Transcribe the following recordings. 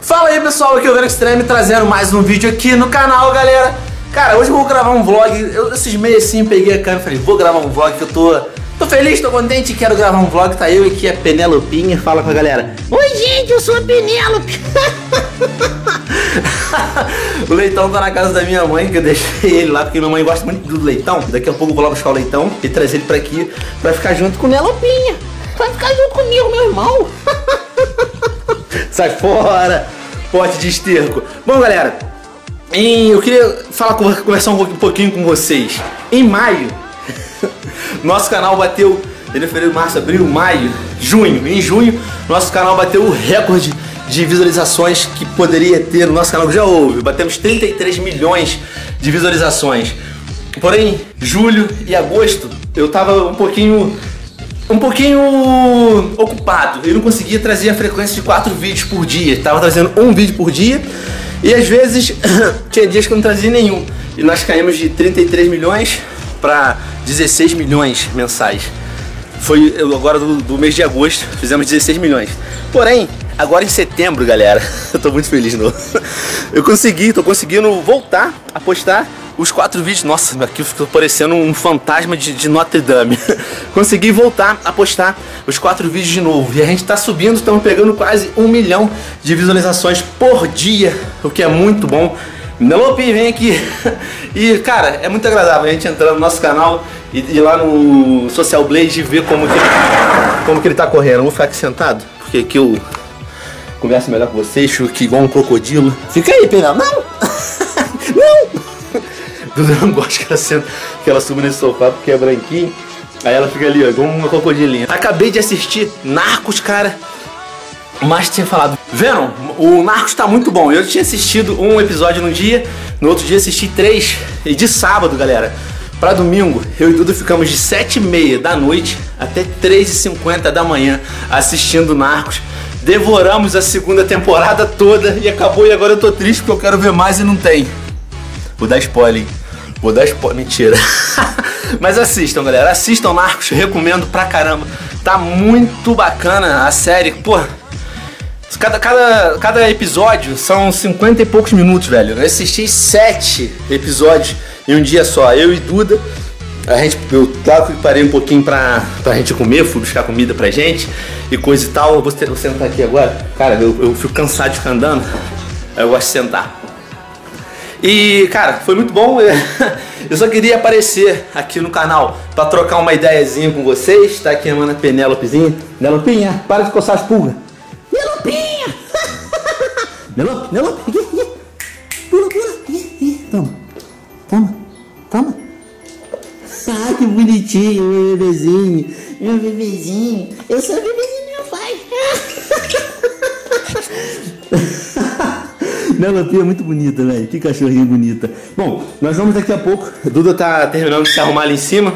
Fala aí pessoal, aqui é o VenomExtreme trazendo mais um vídeo aqui no canal, galera. Cara, hoje eu vou gravar um vlog. Eu esses meses assim peguei a câmera e falei, vou gravar um vlog que eu tô feliz, tô contente, quero gravar um vlog. Tá eu e aqui a Penelopinha, fala com a galera. Oi gente, eu sou a Penelope. O Leitão tá na casa da minha mãe, que eu deixei ele lá, porque minha mãe gosta muito do Leitão. Daqui a pouco eu vou lá buscar o Leitão e trazer ele pra aqui, pra ficar junto com o Nelopinha. Vai ficar junto comigo, meu irmão. Sai fora, pote de esterco. Bom, galera, eu queria falar, conversar um pouquinho com vocês. Em maio, nosso canal bateu, fevereiro, março, abril, maio, junho. Em junho, nosso canal bateu o recorde de visualizações que poderia ter no nosso canal, que já houve. Batemos 33 milhões de visualizações. Porém, julho e agosto, eu tava um pouquinho ocupado. Eu não conseguia trazer a frequência de 4 vídeos por dia. Tava trazendo um vídeo por dia e às vezes tinha dias que eu não trazia nenhum. E nós caímos de 33 milhões para 16 milhões mensais. Foi agora do mês de agosto, fizemos 16 milhões. Porém, agora em setembro, galera, eu tô muito feliz de novo. Eu tô conseguindo voltar a postar os 4 vídeos. Nossa, aqui ficou parecendo um fantasma de Notre Dame. Consegui voltar a postar os 4 vídeos de novo. E a gente tá subindo, estamos pegando quase 1 milhão de visualizações por dia, o que é muito bom. Nelopinha, vem aqui. E cara, é muito agradável a gente entrar no nosso canal e ir lá no Social Blade e ver como que ele tá correndo. Eu vou ficar aqui sentado, porque aqui eu converso melhor com vocês, que igual um crocodilo. Fica aí, Penal. Não! Não! Eu não gosto que ela suba nesse sofá porque é branquinho. Aí ela fica ali, ó, igual uma crocodilinha. Acabei de assistir Narcos, cara. Mas tinha falado, Venom, o Narcos tá muito bom. Eu tinha assistido um episódio num dia, no outro dia assisti 3. E de sábado, galera, pra domingo, eu e Dudu ficamos de 7h30 da noite até 3h50 da manhã assistindo Narcos. Devoramos a segunda temporada toda e acabou. E agora eu tô triste porque eu quero ver mais e não tem. Vou dar spoiler, hein? Vou dar spoiler, mentira. Mas assistam, galera, assistam Narcos, recomendo pra caramba. Tá muito bacana a série, pô. Cada episódio são 50 e poucos minutos, velho. Eu assisti 7 episódios em um dia só, eu e Duda. Eu parei um pouquinho pra gente comer, fui buscar comida pra gente e coisa e tal. Eu vou sentar aqui agora. Cara, eu fico cansado de ficar andando, aí eu gosto de sentar. E, cara, foi muito bom. Eu só queria aparecer aqui no canal pra trocar uma ideiazinha com vocês. Tá aqui a mana Penelopezinha. Nelopinha, para de coçar as pulgas. Nelopinha! Nelop, Nelop, pula, pula. Toma, toma, toma. Ah, que bonitinho, meu bebezinho. Meu bebezinho. Eu sou o bebezinho do meu pai. Nelopinha é muito bonita, velho. Que cachorrinha bonita. Bom, nós vamos daqui a pouco. A Duda tá terminando de se arrumar ali em cima.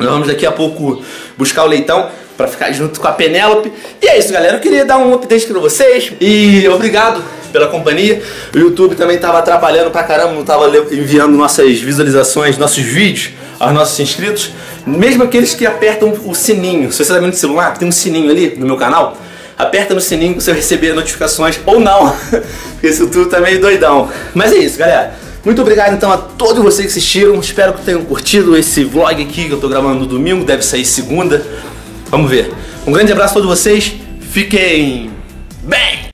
Nós vamos daqui a pouco buscar o Leitão pra ficar junto com a Penélope. E é isso, galera. Eu queria dar um update pra vocês. E obrigado pela companhia. O YouTube também tava atrapalhando pra caramba. Não tava enviando nossas visualizações, nossos vídeos aos nossos inscritos. Mesmo aqueles que apertam o sininho. Se você tá vendo no celular, tem um sininho ali no meu canal. Aperta no sininho pra você receber notificações ou não. Porque esse YouTube tá meio doidão. Mas é isso, galera. Muito obrigado então a todos vocês que assistiram. Espero que tenham curtido esse vlog aqui que eu tô gravando no domingo. Deve sair segunda. Vamos ver. Um grande abraço a todos vocês. Fiquem bem!